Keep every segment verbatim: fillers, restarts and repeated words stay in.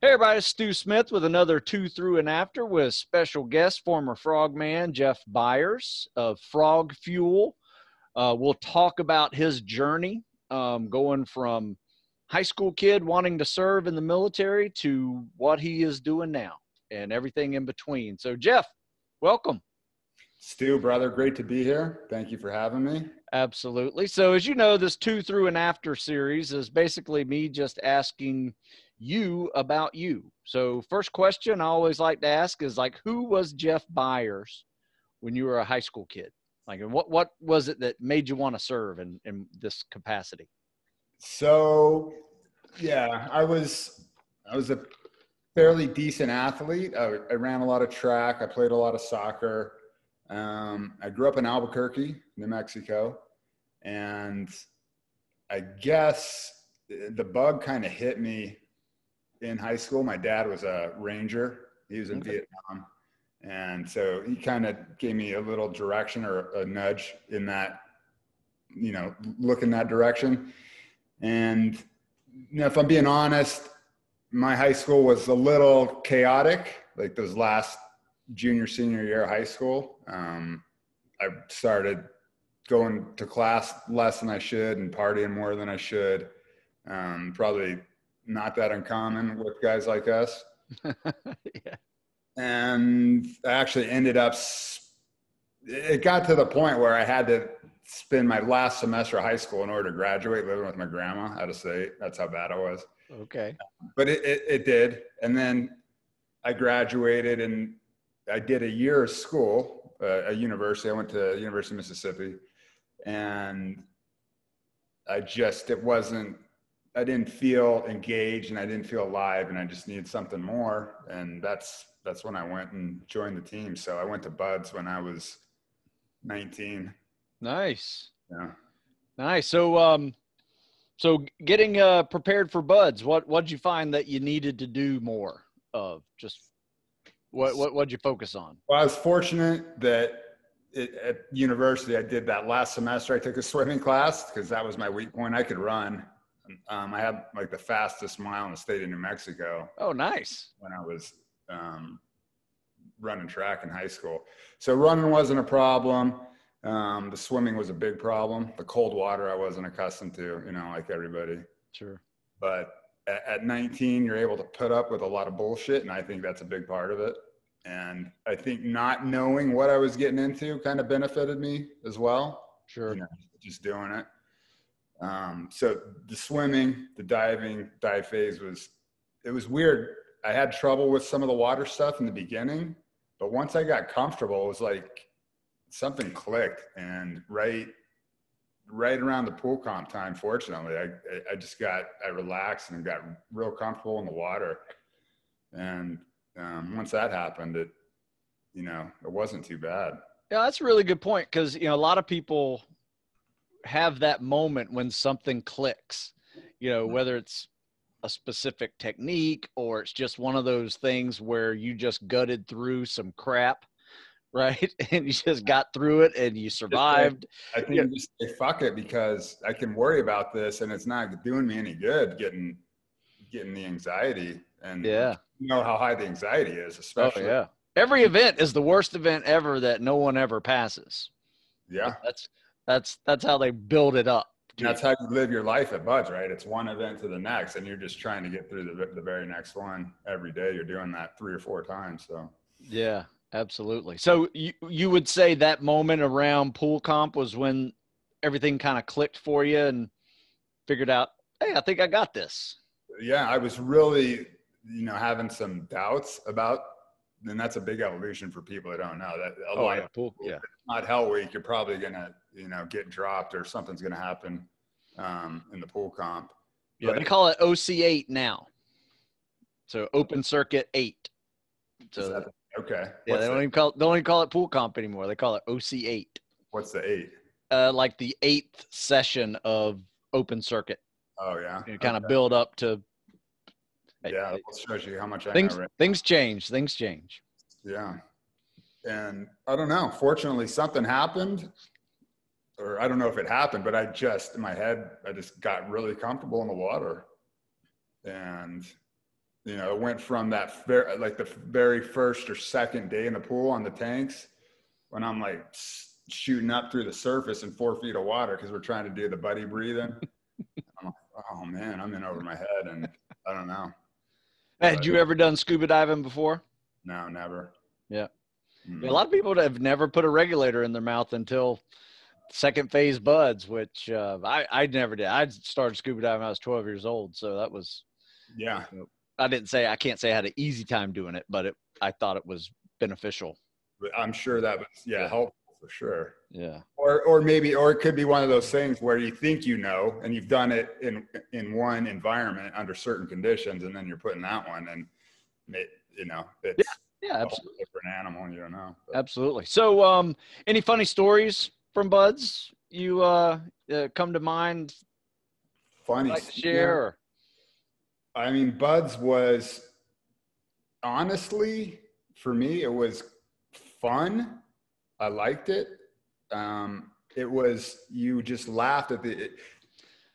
Hey everybody, it's Stew Smith with another Two Through and After with special guest, former Frogman Jeff Byers of Frog Fuel. Uh, we'll talk about his journey um, going from high school kid wanting to serve in the military to what he is doing now and everything in between. So Jeff, welcome. Stew, brother, great to be here. Thank you for having me. Absolutely. So as you know, this Two Through and After series is basically me just asking you about you. So first question I always like to ask is, like, who was Jeff Byers when you were a high school kid? Like, and what, what was it that made you want to serve in, in this capacity? So, yeah, I was, I was a fairly decent athlete. I, I ran a lot of track. I played a lot of soccer. Um, I grew up in Albuquerque, New Mexico, and I guess the bug kind of hit me in high school. My dad was a ranger. He was in okay. Vietnam. And so he kind of gave me a little direction or a nudge in that, you know, look in that direction. And, you know, if I'm being honest, my high school was a little chaotic, like those last junior, senior year of high school. Um, I started going to class less than I should and partying more than I should. Um, probably not that uncommon with guys like us. Yeah. And I actually ended up, it got to the point where I had to spend my last semester of high school in order to graduate living with my grandma out of state. That's how bad I was. Okay. But it, it, it did. And then I graduated and I did a year of school, uh, a university. I went to University of Mississippi, and I just, it wasn't, I didn't feel engaged and I didn't feel alive, and I just needed something more. And that's, that's when I went and joined the team. So I went to B U Ds when I was nineteen. Nice. Yeah. Nice. So, um, so getting, uh, prepared for B U Ds, what, what'd you find that you needed to do more of? Just what, what, what'd you focus on? Well, I was fortunate that it, at university, I did that last semester. I took a swimming class because that was my weak point. I could run. Um, I had like the fastest mile in the state of New Mexico. Oh, nice. When I was um, running track in high school. So running wasn't a problem. Um, the swimming was a big problem. The cold water I wasn't accustomed to, you know, like everybody. Sure. But at, at nineteen, you're able to put up with a lot of bullshit. And I think that's a big part of it. And I think not knowing what I was getting into kind of benefited me as well. Sure. You know, just doing it. Um, so the swimming, the diving, dive phase was, it was weird. I had trouble with some of the water stuff in the beginning, but once I got comfortable, it was like something clicked. And right, right around the pool comp time, fortunately, I, I just got, I relaxed and got real comfortable in the water. And, um, once that happened, it, you know, it wasn't too bad. Yeah, that's a really good point. 'Cause, you know, a lot of people have that moment when something clicks, you know, whether it's a specific technique or it's just one of those things where you just gutted through some crap, right? And you just got through it and you survived. I think you just say, fuck it, because I can worry about this and it's not doing me any good getting getting the anxiety. And yeah, you know how high the anxiety is, especially. Oh, yeah. Every event is the worst event ever that no one ever passes. Yeah. That's That's that's how they build it up. That's how you live your life at B U Ds, right? It's one event to the next, and you're just trying to get through the, the very next one every day. You're doing that three or four times. So yeah, absolutely. So you you would say that moment around pool comp was when everything kind of clicked for you and figured out, hey, I think I got this. Yeah, I was really, you know, having some doubts about. And that's a big evolution for people that don't know that. A oh, lot yeah, of pool, yeah. If it's not hell week, you're probably going to, you know, get dropped or something's going to happen um, in the pool comp. Yeah, but they call it O C eight now. So open circuit eight. So that, okay. Yeah, What's they don't that? even call it, they don't even call it pool comp anymore. They call it O C eight. What's the eight? Uh, like the eighth session of open circuit. Oh yeah. You kind okay. of build up to. Yeah, it shows you how much I things, know, right? Things change. Things change. Yeah. And I don't know. Fortunately, something happened, or I don't know if it happened, but I just, in my head, I just got really comfortable in the water. And You know, it went from that very, like the very first or second day in the pool on the tanks when I'm like shooting up through the surface in four feet of water because we're trying to do the buddy breathing. I'm like, oh man, I'm in over my head, and I don't know. Had you ever done scuba diving before? No, never. Yeah. Mm-hmm. A lot of people have never put a regulator in their mouth until second phase buds, which uh, I, I never did. I started scuba diving when I was twelve years old. So that was, yeah. You know, I didn't say, I can't say I had an easy time doing it, but it, I thought it was beneficial. I'm sure that was, yeah, yeah. helpful for sure. Yeah. Or, or maybe, or it could be one of those things where you think, you know, and you've done it in, in one environment under certain conditions, and then you're putting that one and it, you know, it's yeah, yeah, absolutely. a different animal and you don't know. But. Absolutely. So, um, any funny stories from buds you, uh, uh come to mind? Funny. Like to share? Or? I mean, buds was, honestly, for me, it was fun. I liked it. Um, it was, you just laughed at the, it,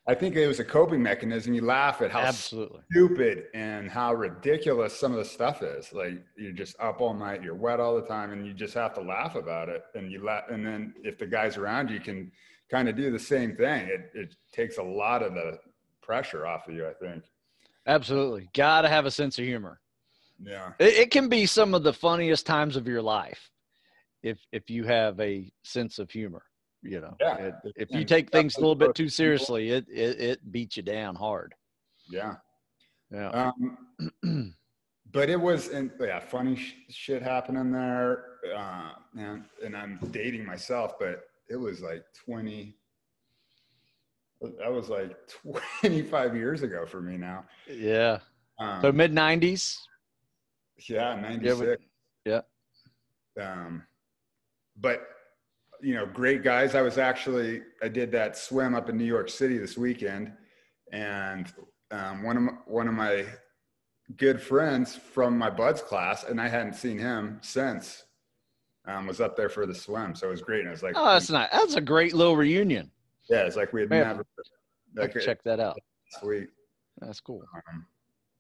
I think it was a coping mechanism. You laugh at how Absolutely. stupid and how ridiculous some of the stuff is. Like, you're just up all night, you're wet all the time, and you just have to laugh about it. And you laugh, and then if the guys around you can kind of do the same thing, it, it takes a lot of the pressure off of you, I think. Absolutely. Got to have a sense of humor. Yeah. It, it can be some of the funniest times of your life if if you have a sense of humor, you know. Yeah. It, if you take things a little bit too seriously, it, it, it beats you down hard. Yeah. Yeah. Um, but it was, and yeah, funny sh shit happening there. Uh, and, and I'm dating myself, but it was like twenty that was like twenty-five years ago for me now. Yeah. Um, so mid nineties. Yeah. ninety-six. Yeah. Um, but you know, great guys. I was actually, I did that swim up in New York City this weekend, and, um, one of my, one of my good friends from my buds class, and I hadn't seen him since, um, was up there for the swim. So it was great. And I was like, oh, that's nice. That's a great little reunion. Yeah, it's like we had Man, never like, check that out. Sweet, that's cool. Um,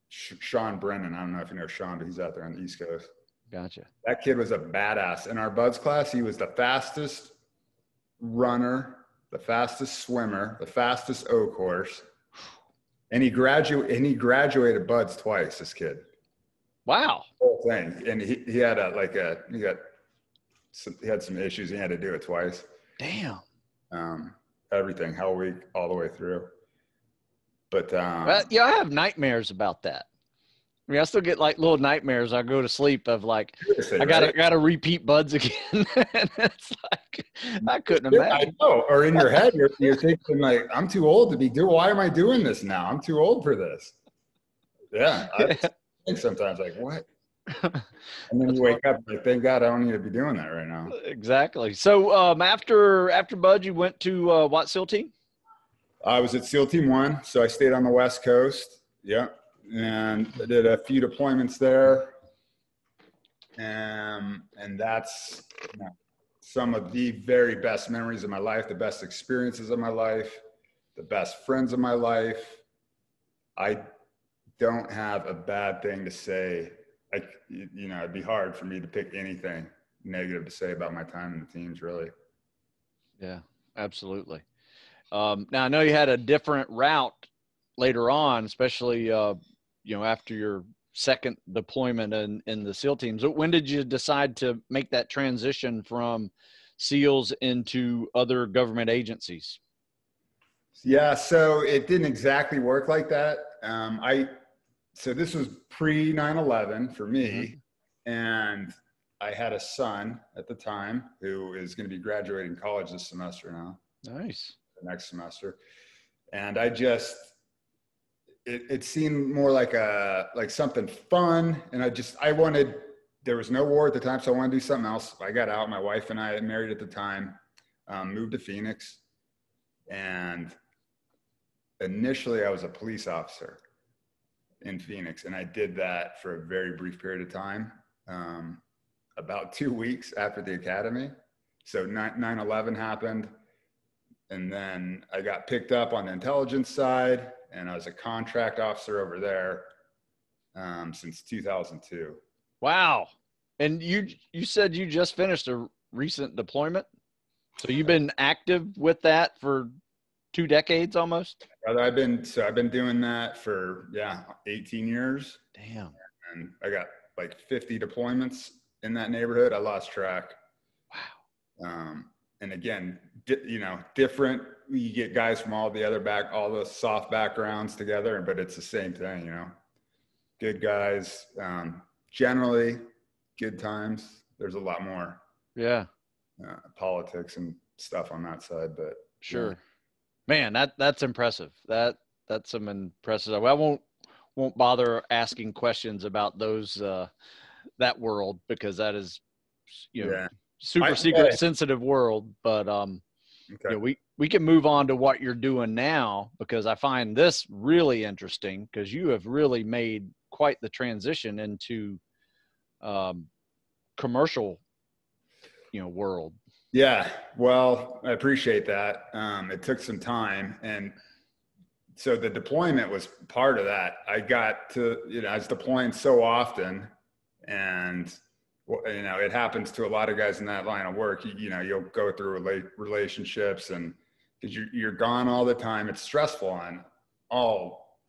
Sh Sean Brennan, I don't know if you know Sean, but he's out there on the East Coast. Gotcha. That kid was a badass in our buds class. He was the fastest runner, the fastest swimmer, the fastest O course, and he graduated. And he graduated buds twice. This kid. Wow. The whole thing, and he he had a like a he got some, he had some issues. He had to do it twice. Damn. Um. Everything, hell week, all the way through. But um, well, yeah, I have nightmares about that. I mean, I still get like little nightmares. I go to sleep of like, seriously, I gotta right? gotta repeat buds again. And it's like, I couldn't imagine. I know. Or in your head, you're, you're thinking like, I'm too old to be doing. Why am I doing this now? I'm too old for this. Yeah, I think sometimes like what. And then That's you wake funny. up like, thank God I don't need to be doing that right now. Exactly. So um, after after Bud, you went to uh, what SEAL team? I was at SEAL Team one, so I stayed on the West Coast. Yeah, and I did a few deployments there, um, and that's you know, some of the very best memories of my life, the best experiences of my life, the best friends of my life. I don't have a bad thing to say. I, you know, it'd be hard for me to pick anything negative to say about my time in the teams, really. Yeah, absolutely. Um, now, I know you had a different route later on, especially, uh, you know, after your second deployment in, in the SEAL teams. When did you decide to make that transition from SEALs into other government agencies? Yeah, so it didn't exactly work like that. Um, I – So this was pre nine eleven for me, mm-hmm. and I had a son at the time who is going to be graduating college this semester now. Nice. The next semester. And I just, it, it seemed more like a, like something fun. And I just, I wanted, there was no war at the time, so I wanted to do something else. I got out, my wife and I, married at the time, um, moved to Phoenix. And initially I was a police officer in Phoenix, and I did that for a very brief period of time, um, about two weeks after the academy. So nine eleven happened, and then I got picked up on the intelligence side, and I was a contract officer over there, um, since two thousand two. Wow. And you, you said you just finished a recent deployment. So you've been active with that for two decades almost? I've been, so I've been doing that for, yeah, eighteen years. Damn. And I got like fifty deployments in that neighborhood. I lost track. Wow. Um, and again, di- you know, different, you get guys from all the other back, all the soft backgrounds together, but it's the same thing, you know, good guys, um, generally good times. There's a lot more. Yeah. Uh, politics and stuff on that side, but sure. Yeah. Man, that that's impressive. That that's some impressive. I won't won't bother asking questions about those uh, that world, because that is, you know, yeah. super I, secret I, sensitive world. But um, okay. you know, we we can move on to what you're doing now, because I find this really interesting, because you have really made quite the transition into um, commercial, you know, world. Yeah. Well, I appreciate that. Um, it took some time. And so the deployment was part of that. I got to, you know, I was deploying so often, and, you know, it happens to a lot of guys in that line of work. You, you know, you'll go through rela- relationships and because you're, you're gone all the time. It's stressful on all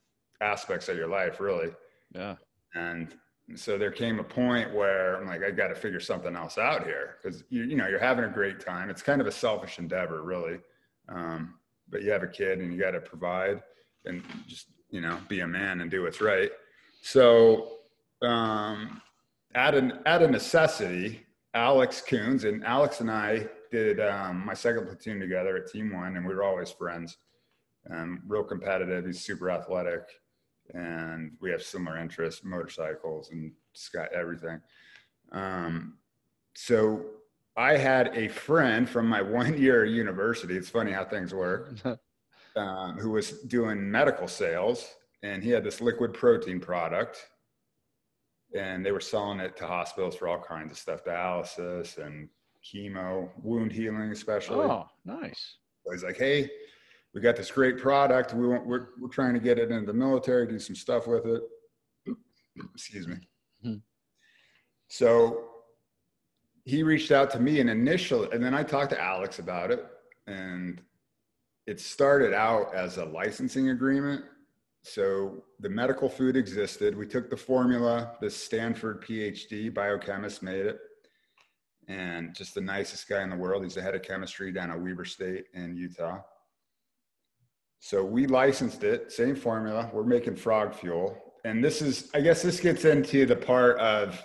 aspects of your life, really. Yeah. And so there came a point where I'm like, I got to figure something else out here, because you, you know, you're having a great time. It's kind of a selfish endeavor, really. Um, but you have a kid and you got to provide and just, you know, be a man and do what's right. So um, at an, at a necessity, Alex Coons and Alex and I did um, my second platoon together at Team One, and we were always friends. Um, real competitive. He's super athletic, and we have similar interests, motorcycles and sky, everything. Um, so I had a friend from my one year at university. It's funny how things work, um, who was doing medical sales, and he had this liquid protein product, and they were selling it to hospitals for all kinds of stuff, dialysis and chemo, wound healing, especially. Oh, nice. So he's like, hey, we got this great product. We want, we're, we're trying to get it into the military, do some stuff with it. Excuse me. Mm-hmm. So he reached out to me and initially, and then I talked to Alex about it, and it started out as a licensing agreement. So the medical food existed. We took the formula, the Stanford PhD biochemist made it, and just the nicest guy in the world. He's the head of chemistry down at Weber State in Utah. So we licensed it, same formula. We're making Frog Fuel. And this is, I guess this gets into the part of,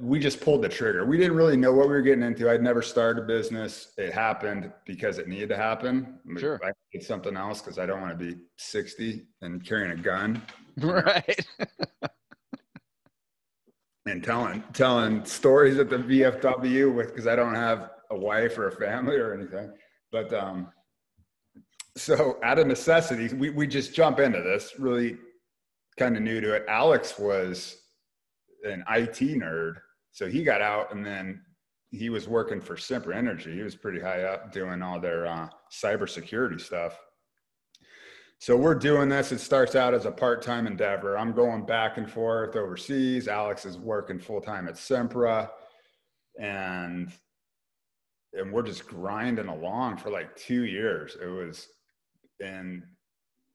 we just pulled the trigger. We didn't really know what we were getting into. I'd never started a business. It happened because it needed to happen. Sure. I did something else because I don't want to be sixty and carrying a gun. Right. And telling telling stories at the V F W with, because I don't have a wife or a family or anything. But um so out of necessity, we, we just jump into this, really kind of new to it. Alex was an I T nerd. So he got out, and then he was working for Sempra Energy. He was pretty high up doing all their uh, cybersecurity stuff. So we're doing this. It starts out as a part-time endeavor. I'm going back and forth overseas. Alex is working full-time at Sempra. And, and we're just grinding along for like two years. It was... And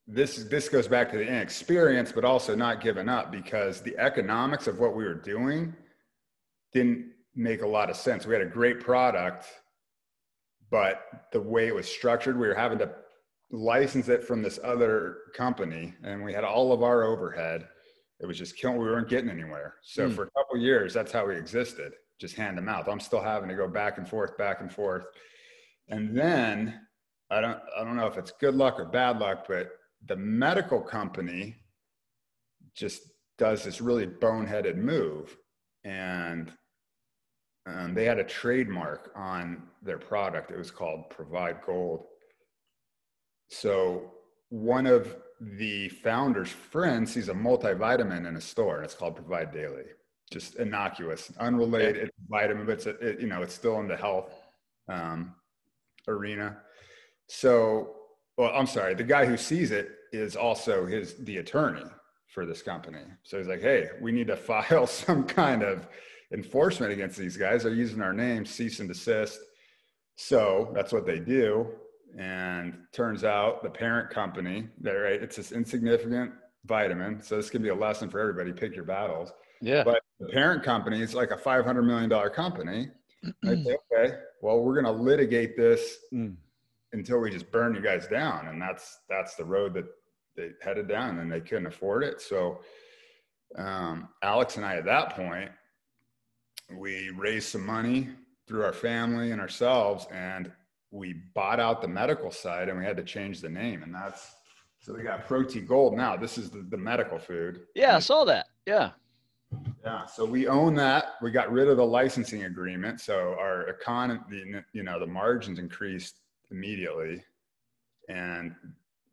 this this goes back to the inexperience, but also not giving up, because the economics of what we were doing didn't make a lot of sense. We had a great product, but the way it was structured, we were having to license it from this other company, and we had all of our overhead. It was just killing. We weren't getting anywhere. So mm. for a couple of years, that's how we existed, just hand to mouth. I'm still having to go back and forth, back and forth. And then... I don't, I don't know if it's good luck or bad luck, but the medical company just does this really boneheaded move. And um, they had a trademark on their product. It was called Provide Gold. So one of the founder's friends sees a multivitamin in a store, and it's called Provide Daily. Just innocuous, unrelated. Yeah. It's vitamin, but it's, it, you know, it's still in the health um, arena. So, well, I'm sorry, the guy who sees it is also his, the attorney for this company. So he's like, hey, we need to file some kind of enforcement against these guys. They're using our name, cease and desist. So that's what they do. And turns out the parent company, that right, it's this insignificant vitamin. So this can be a lesson for everybody, pick your battles. Yeah. But the parent company is like a five hundred million dollars company. I say, okay, well, we're going to litigate this mm. until we just burn you guys down. And that's, that's the road that they headed down, and they couldn't afford it. So um, Alex and I, at that point, we raised some money through our family and ourselves, and we bought out the medical side, and we had to change the name. And that's, so we got Pro-T-Gold now. This is the, the medical food. Yeah, I saw that. Yeah. Yeah. So we own that. We got rid of the licensing agreement. So our economy, you know, the margins increased immediately, and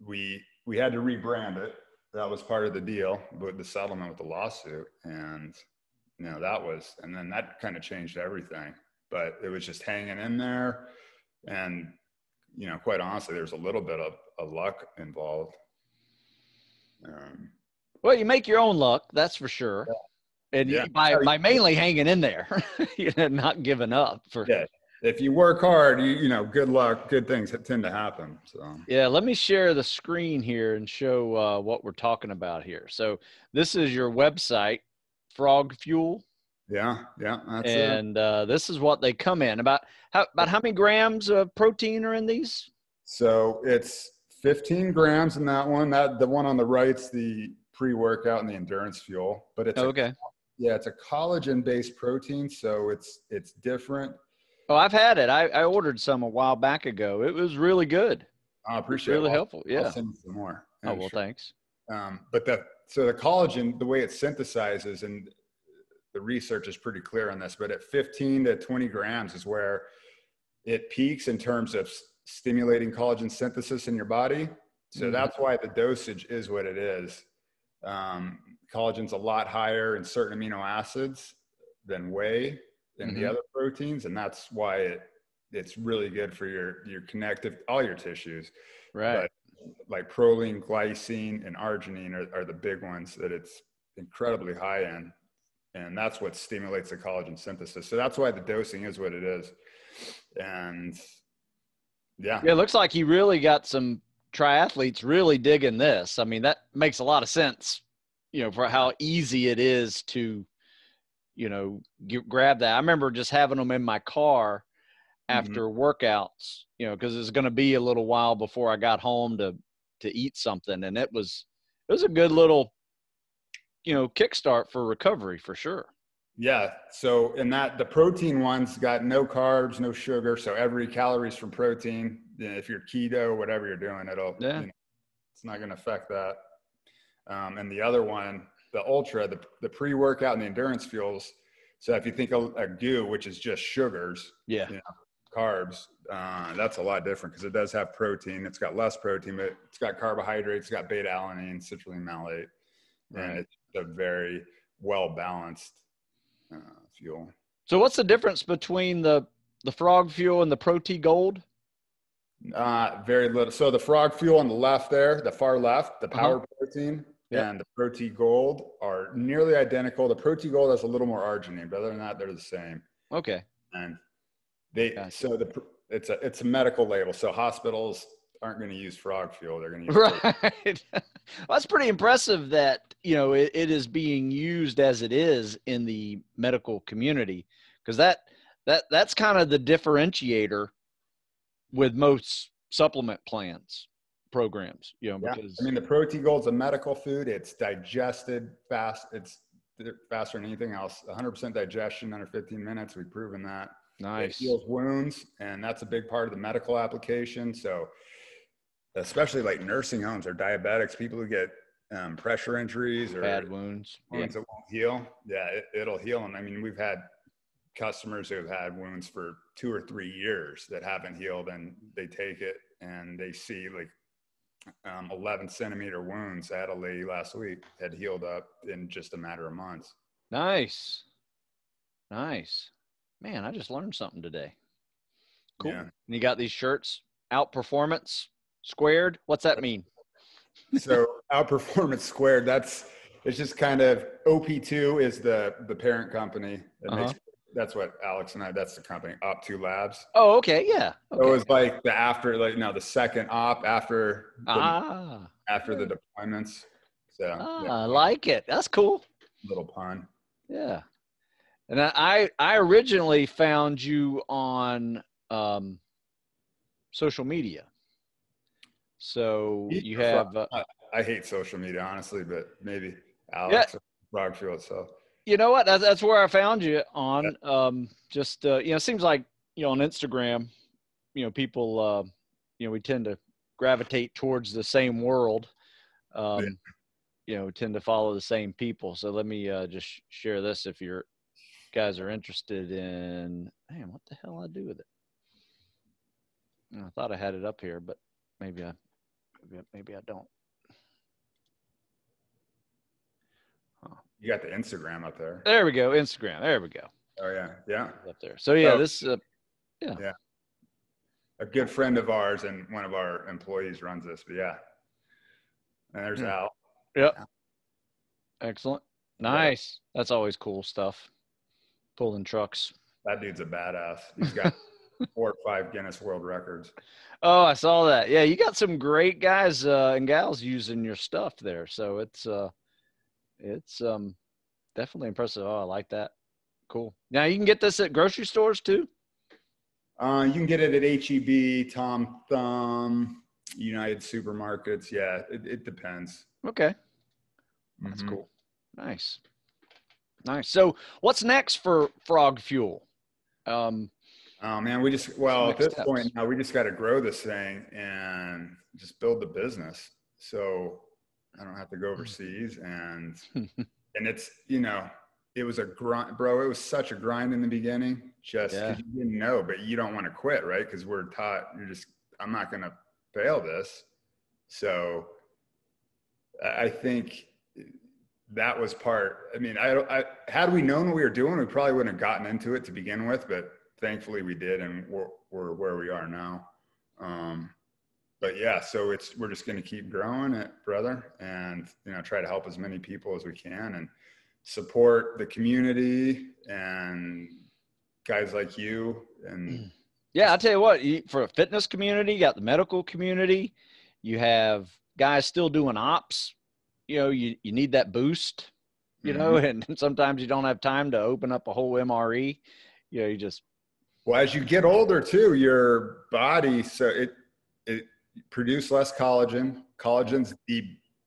we, we had to rebrand it. That was part of the deal with the settlement with the lawsuit. And, you know, that was, and then that kind of changed everything, but it was just hanging in there. And, you know, quite honestly, there's a little bit of, of luck involved. Um, well, you make your own luck, that's for sure. Yeah. And yeah. by, by mainly hanging in there, you know, not giving up. For yeah. If you work hard, you, you know, good luck, good things tend to happen. So yeah, let me share the screen here and show uh, what we're talking about here. So this is your website, Frog Fuel. Yeah, yeah, that's and, it. And uh, this is what they come in. About how, about how many grams of protein are in these? So it's fifteen grams in that one. That the one on the right's the pre-workout and the endurance fuel. But it's okay. A, yeah, it's a collagen-based protein, so it's it's different. Oh, I've had it. I, I ordered some a while back ago. It was really good. I appreciate it. Really helpful. Yeah. I'll send you some more. Oh, well, thanks. Um, but the so the collagen, the way it synthesizes, and the research is pretty clear on this, but at fifteen to twenty grams is where it peaks in terms of stimulating collagen synthesis in your body. So mm-hmm. that's why the dosage is what it is. Um, collagen's a lot higher in certain amino acids than whey than mm-hmm. the other proteins. And that's why it, it's really good for your, your connective, all your tissues, right? But like proline, glycine, and arginine are, are the big ones that it's incredibly high in. And that's what stimulates the collagen synthesis. So that's why the dosing is what it is. And yeah. yeah it looks like you really got some triathletes really digging this. I mean, that makes a lot of sense, you know, for how easy it is to, you know, get, grab that. I remember just having them in my car after mm-hmm. workouts, you know, because it's going to be a little while before I got home to, to eat something. And it was, it was a good little, you know, kickstart for recovery for sure. Yeah. So in that, the protein one's got no carbs, no sugar. So every calories from protein, if you're keto, whatever you're doing, it'll, yeah. you know, it's not going to affect that. Um, and the other one, the ultra, the, the pre-workout and the endurance fuels. So if you think of a goo, which is just sugars, yeah, you know, carbs, uh, that's a lot different because it does have protein. It's got less protein, but it's got carbohydrates, it's got beta alanine, citrulline malate. Right. And it's a very well-balanced uh, fuel. So what's the difference between the, the Frog Fuel and the Pro-T-Gold? Uh, very little. So the Frog Fuel on the left there, the far left, the power uh-huh. protein yeah. and the Pro-T-Gold are nearly identical. The Pro-T-Gold has a little more arginine, but other than that, they're the same. Okay. And they, gotcha. so the, it's a, it's a medical label. So hospitals aren't going to use Frog Fuel. They're going to use right. Well, that's pretty impressive that, you know, it, it is being used as it is in the medical community. Cause that, that, that's kind of the differentiator with most supplement plans programs, you know, yeah. because I mean, the Pro-T-Gold's a medical food. It's digested fast. It's faster than anything else. one hundred percent digestion under fifteen minutes. We've proven that. Nice. It heals wounds. And that's a big part of the medical application. So, especially like nursing homes or diabetics, people who get um, pressure injuries or bad wounds, wounds yeah. that won't heal. Yeah, it, it'll heal them. I mean, we've had customers who have had wounds for two or three years that haven't healed, and they take it and they see like um, eleven centimeter wounds. I had a lady last week had healed up in just a matter of months. Nice. Nice. Man, I just learned something today. Cool. Yeah. And you got these shirts, Outperformance Squared. What's that mean? So Outperformance Squared, that's It's just kind of O P two is the the parent company. That uh-huh. makes, that's what Alex and I. That's the company, Op two Labs. Oh, okay, yeah. Okay. So it was like the after, like no, the second op after the, ah. after the deployments. So ah, yeah. I like it. That's cool. Little pun. Yeah, and I I originally found you on um, social media. So you have. Uh, I hate social media, honestly, but maybe Alex yeah. Frog Fuel itself. You know what? That's, that's where I found you on. Um, just uh, you know, it seems like you know on Instagram, you know, people, uh, you know, we tend to gravitate towards the same world. Um, yeah. You know, we tend to follow the same people. So let me uh, just share this if you guys are interested in. Man, what the hell I do with it? I thought I had it up here, but maybe I, maybe, maybe I don't. You got the Instagram up there. There we go. Instagram. There we go. Oh yeah. Yeah. Up there. So yeah, so, this, uh, yeah. yeah. A good friend of ours and one of our employees runs this, but yeah. And there's mm. Al. Yep. Al. Excellent. Nice. Yeah. That's always cool stuff. Pulling trucks. That dude's a badass. He's got four or five Guinness World Records. Oh, I saw that. Yeah. You got some great guys uh, and gals using your stuff there. So it's, uh, It's um definitely impressive. Oh, I like that. Cool. Now you can get this at grocery stores too. Uh, you can get it at H E B, Tom Thumb, United Supermarkets. Yeah, it, it depends. Okay, that's mm-hmm. cool. Nice, nice. So, what's next for Frog Fuel? Um, oh man, we just well at this steps? point now we just got to grow this thing and just build the business. So. I don't have to go overseas and, and it's, you know, it was a grind, bro. It was such a grind in the beginning, just yeah. 'cause you didn't know, but you don't want to quit. Right. 'Cause we're taught you're just, I'm not going to fail this. So I think that was part, I mean, I, I, had we known what we were doing, we probably wouldn't have gotten into it to begin with, but thankfully we did. And we're, we're where we are now. Um, But yeah, so it's, we're just going to keep growing it, brother. And, you know, try to help as many people as we can and support the community and guys like you. And yeah, I'll tell you what, you, for a fitness community, you got the medical community, you have guys still doing ops, you know, you, you need that boost, you mm-hmm. know, and sometimes you don't have time to open up a whole M R E. You know, you just. Well, as you get older too, your body, so it, it, produce less collagen. Collagen's the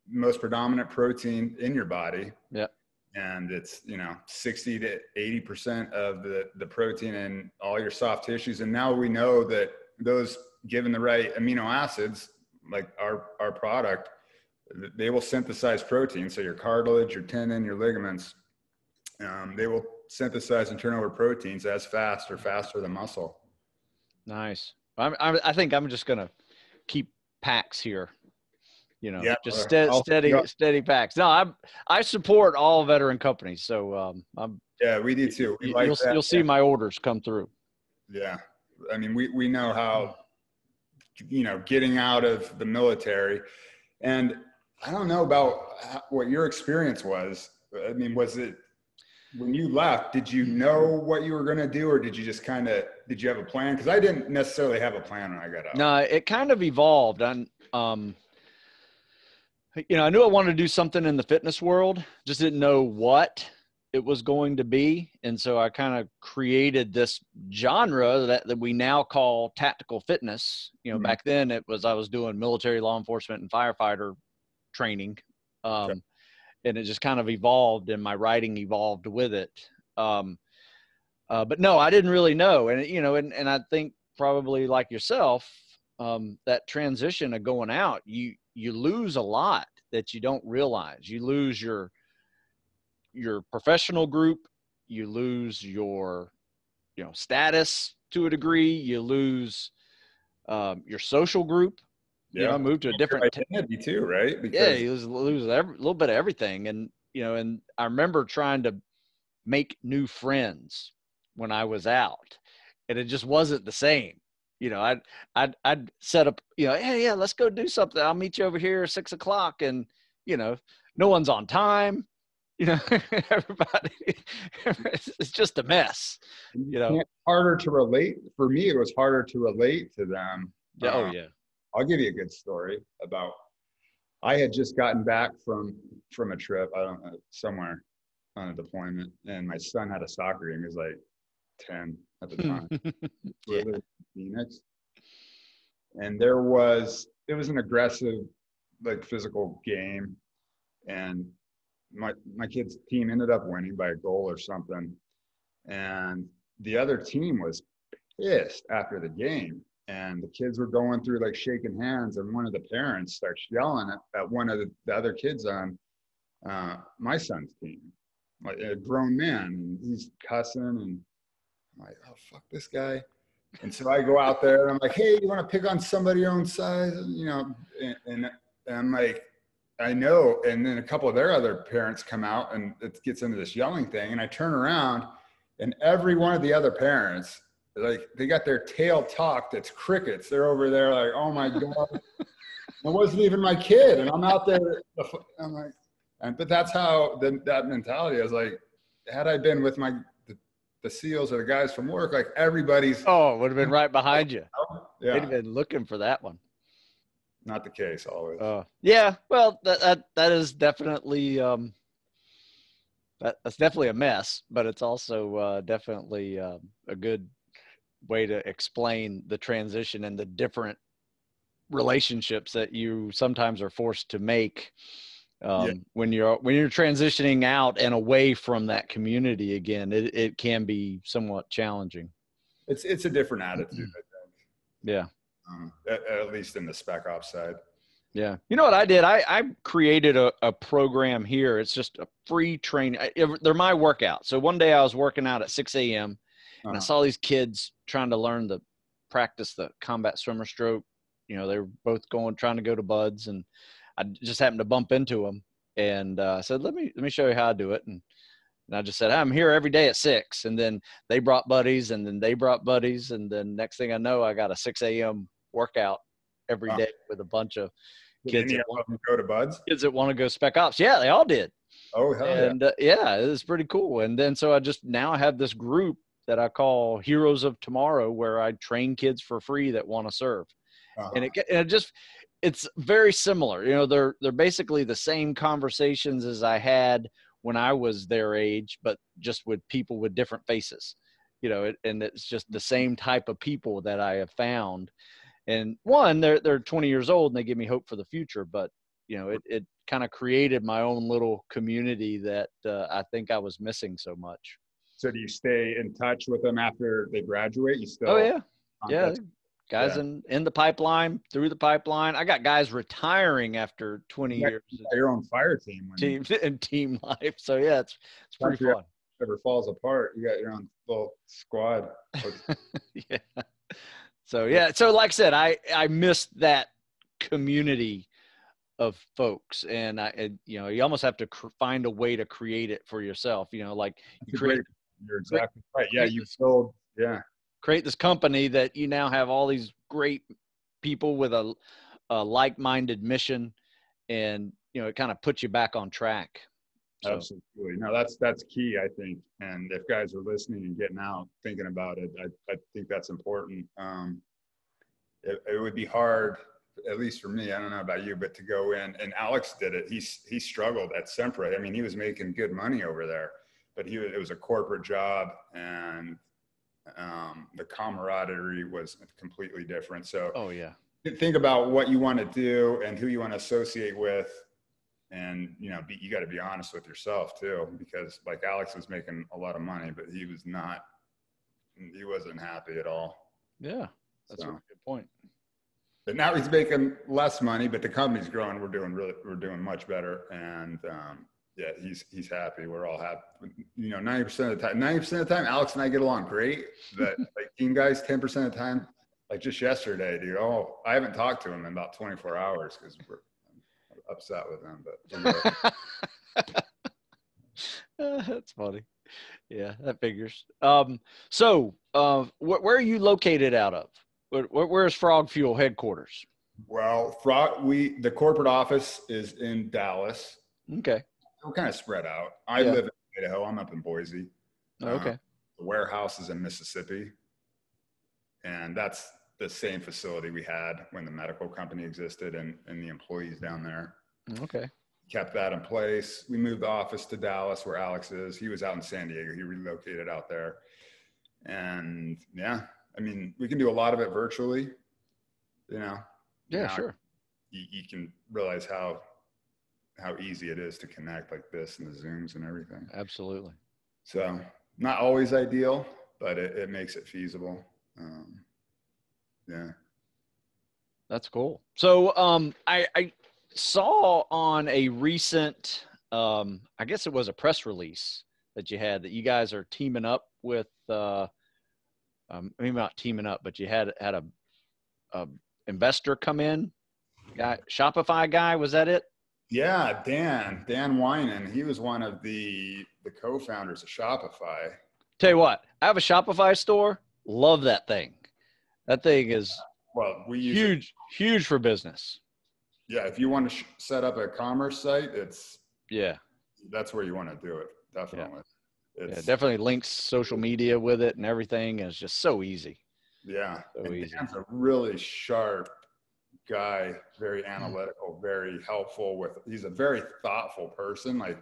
most predominant protein in your body. Yeah. And it's, you know, sixty to eighty percent of the, the protein in all your soft tissues. And now we know that those, given the right amino acids, like our, our product, they will synthesize protein. So your cartilage, your tendon, your ligaments, um, they will synthesize and turn over proteins as fast or faster than muscle. Nice. I'm, I'm, I think I'm just going to keep packs here, you know, yeah, just ste I'll, steady, I'll, steady packs. No, I I support all veteran companies. So, um, I'm, yeah, we do too. We like you'll, that. you'll see yeah. my orders come through. Yeah. I mean, we, we know how, you know, getting out of the military, and I don't know about what your experience was. I mean, was it, when you left, did you know what you were going to do, or did you just kind of, did you have a plan? Because I didn't necessarily have a plan when I got out. No, it kind of evolved. And, um, you know, I knew I wanted to do something in the fitness world, just didn't know what it was going to be. And so I kind of created this genre that, that we now call tactical fitness. You know, mm-hmm. back then it was, I was doing military, law enforcement, and firefighter training. Um, sure. And it just kind of evolved, and my writing evolved with it. Um, uh, but no, I didn't really know. And, you know, and, and I think probably like yourself, um, that transition of going out, you, you lose a lot that you don't realize. You lose your, your professional group, you lose your, you know, status to a degree, you lose, um, your social group. Yeah, you know, I moved to a different identity too, right? Because yeah, you lose a little bit of everything, and you know, and I remember trying to make new friends when I was out, and it just wasn't the same. You know, I'd I'd I'd set up, you know, hey, yeah, let's go do something. I'll meet you over here at six o'clock, and you know, no one's on time. You know, everybody, it's just a mess, you know. It's harder to relate. For me, it was harder to relate to them. Yeah, um, oh, yeah. I'll give you a good story about, I had just gotten back from, from a trip, I don't know, somewhere on a deployment, and my son had a soccer game. He was like ten at the time. We yeah. lived in Phoenix. And there was, it was an aggressive, like, physical game. And my my kid's team ended up winning by a goal or something, and the other team was pissed after the game, and the kids were going through, like, shaking hands, and one of the parents starts yelling at, at one of the, the other kids on uh my son's team, like a grown man, and he's cussing, and I'm like, oh, fuck this guy. And so I go out there, and I'm like, hey, you want to pick on somebody your own size, you know? And, and, and I'm like, I know. And then a couple of their other parents come out, and it gets into this yelling thing. And I turn around, and every one of the other parents, like, they got their tail tucked. It's crickets. They're over there like, oh my God, it wasn't even my kid. And I'm out there. I'm like, and, but that's how the, that mentality, I was like, had I been with my, the, the SEALs or the guys from work, like, everybody's. Oh, it would have been right behind you. Yeah. They'd have been looking for that one. Not the case always. Uh, yeah, well, that, that that is definitely um, that that's definitely a mess, but it's also uh, definitely uh, a good way to explain the transition and the different relationships that you sometimes are forced to make um, yeah. when you're when you're transitioning out and away from that community again. It it can be somewhat challenging. It's it's a different attitude, I think. Yeah. Um, at, at least in the spec ops side. Yeah. You know what I did? I, I created a, a program here. It's just a free train. I, it, they're my workouts. So one day I was working out at six a m and uh-huh. I saw these kids trying to learn the practice, the combat swimmer stroke. You know, they were both going, trying to go to B U Ds, and I just happened to bump into them. And uh, I said, let me, let me show you how I do it. And, and I just said, I'm here every day at six. And then they brought buddies, and then they brought buddies. And then next thing I know, I got a six a m workout every wow. day with a bunch of kids. Did any of them go to B U Ds? Kids that want to go spec ops. Yeah, they all did. Oh, hell and, yeah. Uh, yeah, it was pretty cool. And then so I just now have this group that I call Heroes of Tomorrow, where I train kids for free that want to serve. Uh-huh. And it, and it just, it's very similar. You know, they're they're basically the same conversations as I had when I was their age, but just with people with different faces. You know, it, and it's just the same type of people that I have found. And one, they're they're twenty years old, and they give me hope for the future. But, you know, it, it kind of created my own little community that uh, I think I was missing so much. So do you stay in touch with them after they graduate? You still? Oh, yeah. Contact? Yeah. Guys yeah. In, in the pipeline, through the pipeline. I got guys retiring after twenty yeah, years. Your own fire team. Team you... and team life. So, yeah, it's, it's pretty fun. If it ever falls apart, you got your own little squad. Yeah. So, yeah, so like I said, I, I missed that community of folks, and I, and, you know, you almost have to cr- find a way to create it for yourself, you know, like you create, great, you're exactly create, right. Yeah. You sold, yeah. Create this company that you now have all these great people with a, a like-minded mission, and, you know, it kind of puts you back on track. So. Absolutely. No, that's, that's key, I think. And if guys are listening and getting out, thinking about it, I, I think that's important. Um, it, it would be hard, at least for me, I don't know about you, but to go in, and Alex did it. He, he struggled at Sempra. I mean, he was making good money over there, but he was, it was a corporate job, and um, the camaraderie was completely different. So oh yeah, think about what you want to do and who you want to associate with. And, you know, be, you got to be honest with yourself too, because like Alex was making a lot of money, but he was not, he wasn't happy at all. Yeah. That's so. A good point. But now he's making less money, but the company's growing. We're doing really, we're doing much better. And, um, yeah, he's, he's happy. We're all happy. You know, ninety percent of the time, ninety percent of the time, Alex and I get along great, but like team guys, ten percent of the time, like just yesterday, dude, oh, I haven't talked to him in about twenty-four hours because we're upset with them, but uh, that's funny. Yeah, that figures. Um, so, uh, wh- where are you located out of? Where, where is Frog Fuel headquarters? Well, Frog, we the corporate office is in Dallas. Okay. We're kind of spread out. I yeah. live in Idaho. I'm up in Boise. Oh, okay. Uh, the warehouse is in Mississippi. And that's the same facility we had when the medical company existed and, and the employees down there. Okay. Kept that in place. We moved the office to Dallas where Alex is. He was out in San Diego. He relocated out there. And yeah, I mean, we can do a lot of it virtually, you know. Yeah, now, sure. You, you can realize how how easy it is to connect like this and the Zooms and everything. Absolutely. So not always ideal, but it, it makes it feasible. Um, yeah. That's cool. So um, I, I saw on a recent, um, I guess it was a press release that you had, that you guys are teaming up with, uh, um, I mean, not teaming up, but you had, had a, a investor come in, guy, Shopify guy. Was that it? Yeah, Dan, Dan Weinan. He was one of the, the co-founders of Shopify. Tell you what, I have a Shopify store. Love that thing. That thing is well, we use huge, it. huge for business. Yeah. If you want to sh- set up a commerce site, it's, yeah, that's where you want to do it. Definitely. Yeah. It's, yeah, definitely links social media with it and everything. And it's just so easy. Yeah. So and easy. Dan's a really sharp guy, very analytical, very helpful with, he's a very thoughtful person. Like,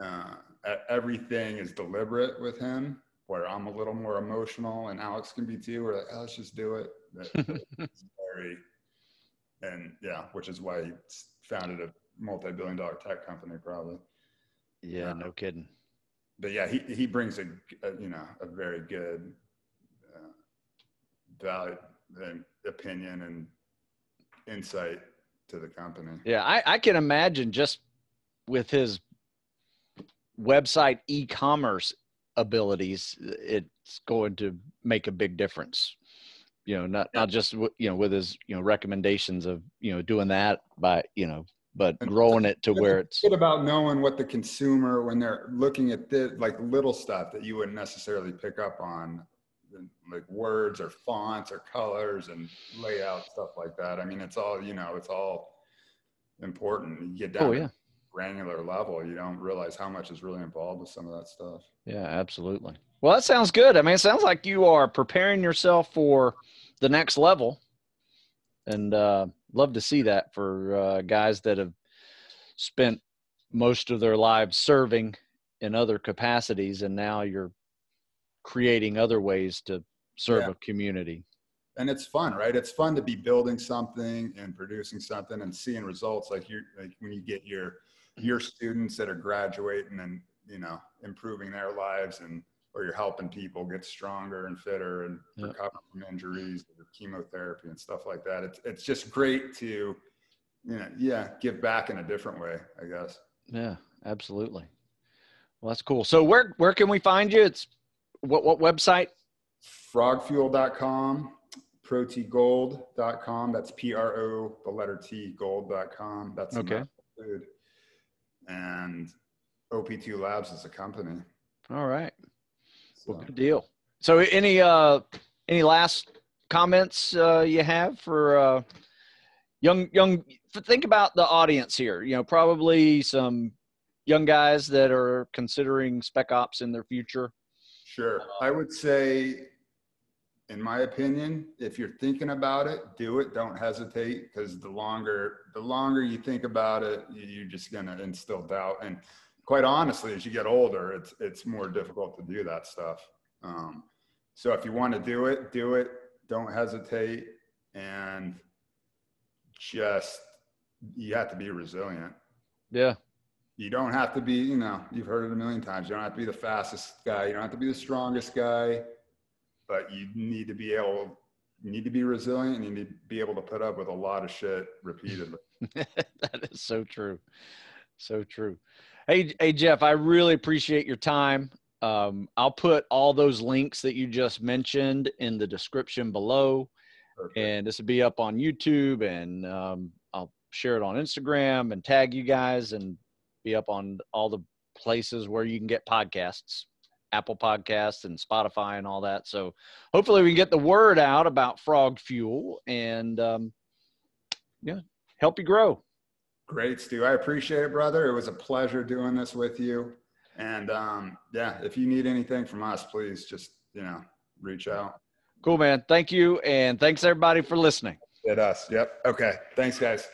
uh, everything is deliberate with him, where I'm a little more emotional and Alex can be too. We're like, oh, let's just do it. It's very, and yeah, which is why he founded a multi-billion dollar tech company probably. Yeah. Uh, no kidding. But yeah, he, he brings a, a you know, a very good, uh, value and opinion and insight to the company. Yeah, I, I can imagine just with his website e-commerce abilities, it's going to make a big difference. You know, not yeah. not just w- you know with his you know recommendations of you know doing that by you know, but and growing it to where it's good about knowing what the consumer when they're looking at this like little stuff that you wouldn't necessarily pick up on, like words or fonts or colors and layout stuff like that. I mean, it's all you know, it's all important. You get down. Oh, yeah. granular level, you don't realize how much is really involved with some of that stuff. Yeah, absolutely. Well, that sounds good. I mean, it sounds like you are preparing yourself for the next level, and uh, love to see that for uh, guys that have spent most of their lives serving in other capacities, and now you're creating other ways to serve yeah. a community. And it's fun, right? It's fun to be building something and producing something and seeing results. Like you, like when you get your, your students that are graduating and, you know, improving their lives and, or you're helping people get stronger and fitter and yep. recover from injuries or chemotherapy and stuff like that. It's, it's just great to, you know, yeah, give back in a different way, I guess. Yeah, absolutely. Well, that's cool. So where, where can we find you? It's what, what website? frog fuel dot com. Pro T Gold dot com. That's P R O, the letter T, gold dot com. That's okay. Food. And O P two Labs is a company. All right. So. Well, good deal. So any uh, any last comments uh, you have for uh, young, young – think about the audience here. You know, probably some young guys that are considering spec ops in their future. Sure. Uh, I would say – in my opinion, if you're thinking about it, do it. Don't hesitate, because the longer the longer you think about it, you're just gonna instill doubt. And quite honestly, as you get older, it's it's more difficult to do that stuff. Um, so if you want to do it, do it. Don't hesitate, and just you have to be resilient. Yeah. You don't have to be. You know, you've heard it a million times. You don't have to be the fastest guy. You don't have to be the strongest guy. But you need to be able, you need to be resilient, and you need to be able to put up with a lot of shit repeatedly. That is so true. So true. Hey, hey, Jeff, I really appreciate your time. Um, I'll put all those links that you just mentioned in the description below. Perfect. And this will be up on YouTube, and um, I'll share it on Instagram and tag you guys, and be up on all the places where you can get podcasts. Apple Podcasts and Spotify and all that. So hopefully we can get the word out about Frog Fuel, and um, yeah, help you grow. Great, Stu. I appreciate it, brother. It was a pleasure doing this with you. And um, yeah, if you need anything from us, please just, you know, reach out. Cool, man. Thank you. And thanks everybody for listening. Hit us. Yep. Okay. Thanks, guys.